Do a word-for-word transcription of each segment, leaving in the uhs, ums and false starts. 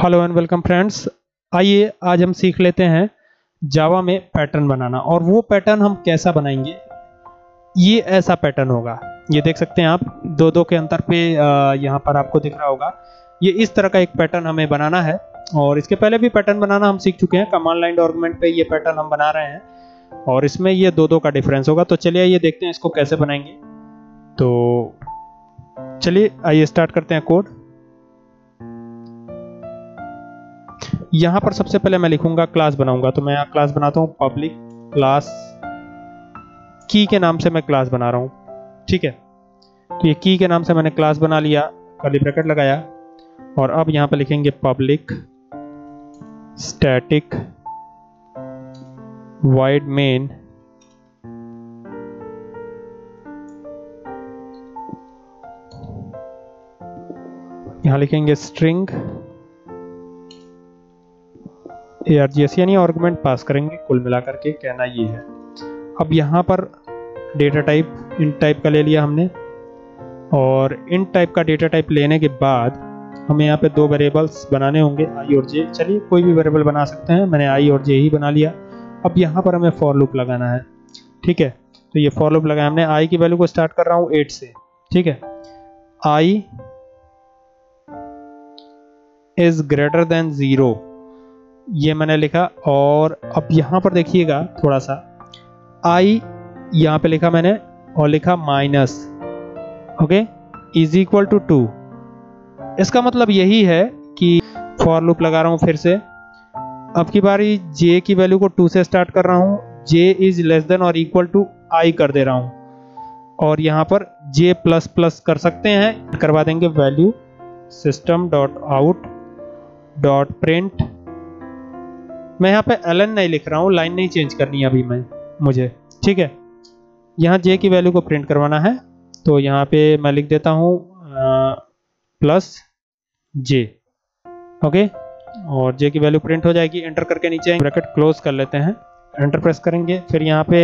Hello and welcome friends. आइए आज हम सीख लेते हैं जावा में पैटर्न बनाना, और वो पैटर्न हम कैसा बनाएंगे। ये ऐसा पैटर्न होगा, ये देख सकते हैं आप, दो दो के अंतर पे यहाँ पर आपको दिख रहा होगा। ये इस तरह का एक पैटर्न हमें बनाना है, और इसके पहले भी पैटर्न बनाना हम सीख चुके हैं। कमांड लाइन डॉक्यूमेंट पे ये पैटर्न हम बना रहे हैं, और इसमें ये दो दो का डिफरेंस होगा। तो चलिए ये देखते हैं इसको कैसे बनाएंगे। तो चलिए आइए स्टार्ट करते हैं कोड। यहाँ पर सबसे पहले मैं लिखूंगा क्लास बनाऊंगा, तो मैं यहाँ क्लास बनाता हूँ पब्लिक क्लास, की के नाम से मैं क्लास बना रहा हूँ। ठीक है, तो ये की के नाम से मैंने क्लास बना लिया, कर्ली ब्रैकेट लगाया, और अब यहाँ पे लिखेंगे पब्लिक स्टैटिक वाइड मेन यहाँ लिखेंगे स्ट्रिंग आरजीएस यानी आर्गुमेंट पास करेंगे। कुल मिलाकर के कहना ये है। अब यहाँ पर डेटा टाइप इंट टाइप का ले लिया हमने, और इंट टाइप का डेटा टाइप लेने के बाद हमें यहाँ पे दो वेरिएबल्स बनाने होंगे, आई और जे। चलिए कोई भी वेरिएबल बना सकते हैं, मैंने आई और जे ही बना लिया। अब यहाँ पर हमें फॉर लूप लगाना है। ठीक है, तो ये फॉर लूप लगाया हमने। आई की वैल्यू को स्टार्ट कर रहा हूँ एट से। ठीक है, I is greater than zero, ये मैंने लिखा। और अब यहाँ पर देखिएगा थोड़ा सा, आई यहाँ पे लिखा मैंने, और लिखा minus, okay, is equal to two. इसका मतलब यही है कि फॉर लूप लगा रहा हूँ फिर से। अब की बारी जे की वैल्यू को टू से स्टार्ट कर रहा हूँ, जे इज लेस देन और इक्वल टू आई कर दे रहा हूँ, और यहाँ पर जे प्लस प्लस कर सकते हैं, करवा देंगे value system dot out dot print. मैं यहाँ पे एलन नहीं लिख रहा हूँ, लाइन नहीं चेंज करनी है अभी मैं मुझे। ठीक है, यहाँ जे की वैल्यू को प्रिंट करवाना है, तो यहाँ पे मैं लिख देता हूँ प्लस जे, ओके, और जे की वैल्यू प्रिंट हो जाएगी। एंटर करके नीचे ब्रैकेट क्लोज कर लेते हैं, एंटर प्रेस करेंगे, फिर यहाँ पे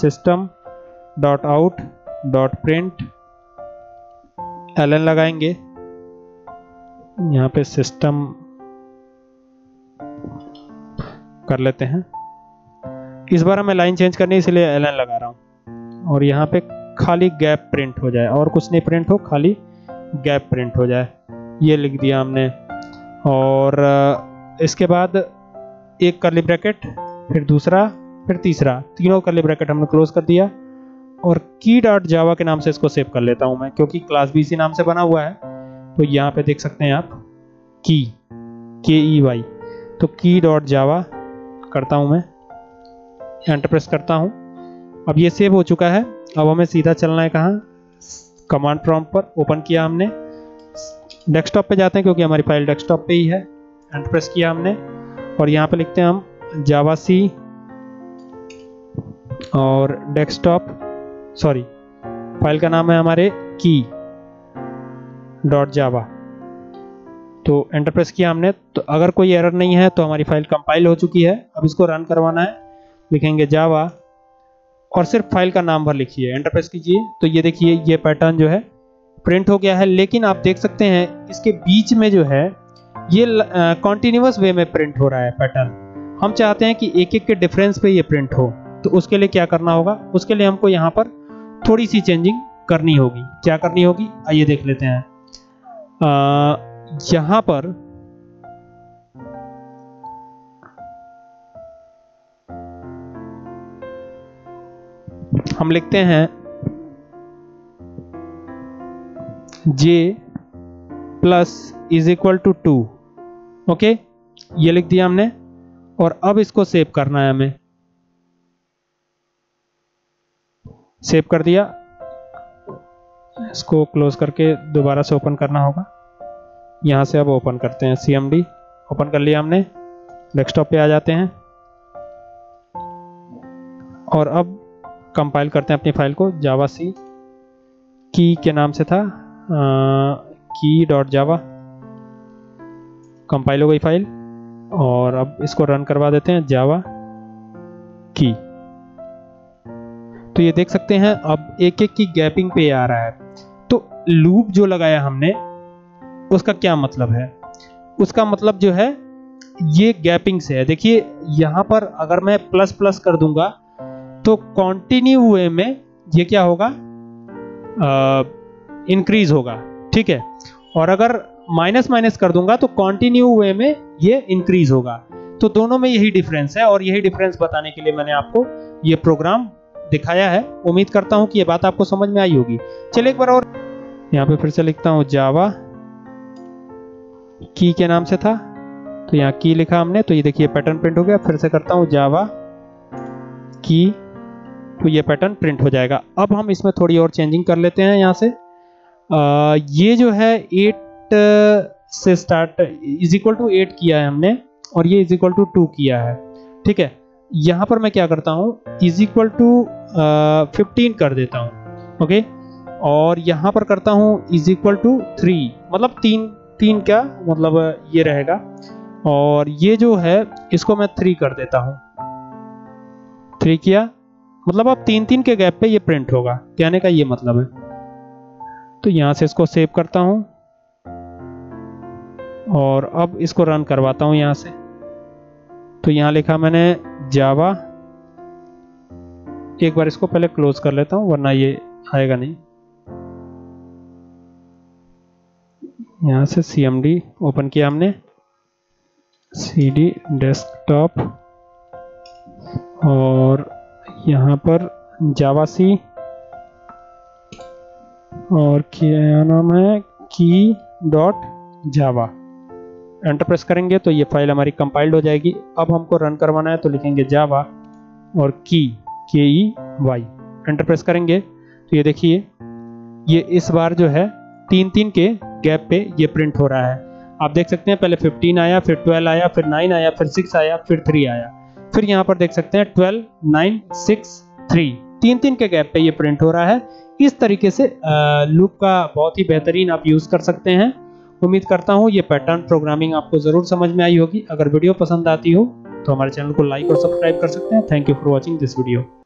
system dot out dot print Elon लगाएंगे, यहाँ पे सिस्टम कर लेते हैं। इस बार हमें लाइन चेंज करनी है, इसलिए एलन लगा रहा हूँ, और यहाँ पे खाली गैप प्रिंट हो जाए, और कुछ नहीं प्रिंट हो, खाली गैप प्रिंट हो जाए, ये लिख दिया हमने। और इसके बाद एक करली ब्रैकेट, फिर दूसरा, फिर तीसरा, तीनों करली ब्रैकेट हमने क्लोज कर दिया। और की डॉट जावा के नाम से इसको सेव कर लेता हूँ मैं, क्योंकि क्लास भी इसी नाम से बना हुआ है। तो यहाँ पे देख सकते हैं आप की, के ई वाई, तो की डॉट जावा करता हूं मैं, एंटर प्रेस करता हूं। अब ये सेव हो चुका है। अब हमें सीधा चलना है कहाँ, कमांड प्रॉम्प्ट पर। ओपन किया हमने, डेस्कटॉप पे जाते हैं क्योंकि हमारी फाइल डेस्कटॉप पे ही है। एंटर प्रेस किया हमने, और यहाँ पे लिखते हैं हम जावा सी, और डेस्कटॉप, सॉरी फाइल का नाम है हमारे की डॉट जावा। तो एंटर प्रेस किया हमने, तो अगर कोई एरर नहीं है तो हमारी फाइल कंपाइल हो चुकी है। अब इसको रन करवाना है, लिखेंगे जावा, और सिर्फ फाइल का नाम भर लिखिए, एंटर प्रेस कीजिए। तो ये देखिए ये पैटर्न जो है प्रिंट हो गया है, लेकिन आप देख सकते हैं इसके बीच में जो है ये कॉन्टिन्यूस वे में प्रिंट हो रहा है पैटर्न। हम चाहते हैं कि एक एक के डिफरेंस पे ये प्रिंट हो, तो उसके लिए क्या करना होगा, उसके लिए हमको यहाँ पर थोड़ी सी चेंजिंग करनी होगी। क्या करनी होगी, आइए देख लेते हैं। आ, यहां पर हम लिखते हैं जे plus is equal to two, okay, ये लिख दिया हमने। और अब इसको सेव करना है हमें, सेव कर दिया। इसको क्लोज करके दोबारा से ओपन करना होगा। यहाँ से अब ओपन करते हैं, सीएमडी ओपन कर लिया हमने। डेस्कटॉप पे आ जाते हैं, और अब कंपाइल करते हैं अपनी फाइल को। जावा सी की के नाम से था, की डॉट जावा, कंपाइल हो गई फाइल। और अब इसको रन करवा देते हैं, जावा की। तो ये देख सकते हैं अब एक एक की गैपिंग पे आ रहा है। तो लूप जो लगाया हमने उसका क्या मतलब है, उसका मतलब जो है ये गैपिंग से है। देखिए यहाँ पर अगर मैं प्लस प्लस कर दूंगा तो कॉन्टिन्यू वे में ये क्या होगा, इंक्रीज होगा, ठीक है। और अगर माइनस माइनस कर दूंगा तो कॉन्टिन्यू वे में ये इंक्रीज होगा। तो दोनों में यही डिफरेंस है और यही डिफरेंस बताने के लिए मैंने आपको ये प्रोग्राम दिखाया है। उम्मीद करता हूँ कि ये बात आपको समझ में आई होगी। चलिए एक बार और यहाँ पे फिर से लिखता हूँ, जावा की के नाम से था तो यहाँ की लिखा हमने, तो ये देखिए पैटर्न प्रिंट हो गया। फिर से करता हूँ जावा की, तो ये पैटर्न प्रिंट हो जाएगा। अब हम इसमें थोड़ी और चेंजिंग कर लेते हैं यहाँ से। आ, ये जो है एट से start, is equal to eight किया है हमने और ये इज इक्वल टू टू किया है, ठीक है। यहाँ पर मैं क्या करता हूँ, इज इक्वल टू फिफ्टीन कर देता हूँ, ओके। और यहाँ पर करता हूँ इज इक्वल टू थ्री, मतलब तीन तीन क्या मतलब ये रहेगा। और ये जो है इसको मैं थ्री कर देता हूँ, थ्री किया मतलब अब तीन तीन के गैप पे ये प्रिंट होगा, कहने का ये मतलब है। तो यहाँ से इसको सेव करता हूँ और अब इसको रन करवाता हूँ यहाँ से। तो यहाँ लिखा मैंने जावा, एक बार इसको पहले क्लोज कर लेता हूँ वरना ये आएगा नहीं। यहाँ से cmd ओपन किया हमने, cd desktop और यहाँ पर जावा सी और क्या नाम है, की डॉट जावा। एंटर प्रेस करेंगे तो ये फाइल हमारी कंपाइल्ड हो जाएगी। अब हमको रन करवाना है तो लिखेंगे जावा और की, के ई वाई। एंटर प्रेस करेंगे तो ये देखिए ये इस बार जो है तीन तीन के गैप पे ये प्रिंट हो रहा है। आप देख सकते हैं पहले फिफ्टीन आया, फिर ट्वेल्व आया, फिर नाइन आया, फिर सिक्स आया, फिर थ्री आया, फिर यहाँ पर देख सकते हैं ट्वेल्व, नाइन, सिक्स, थ्री, तीन तीन के गैप पे ये प्रिंट हो रहा है। इस तरीके से लूप का बहुत ही बेहतरीन आप यूज़ कर सकते हैं। उम्मीद करता हूँ ये पैटर्न प्रोग्रामिंग आपको ज़रूर समझ में आई होगी। अगर वीडियो पसंद आती हो तो हमारे चैनल को लाइक और सब्सक्राइब कर सकते हैं। Thank you for watching this video.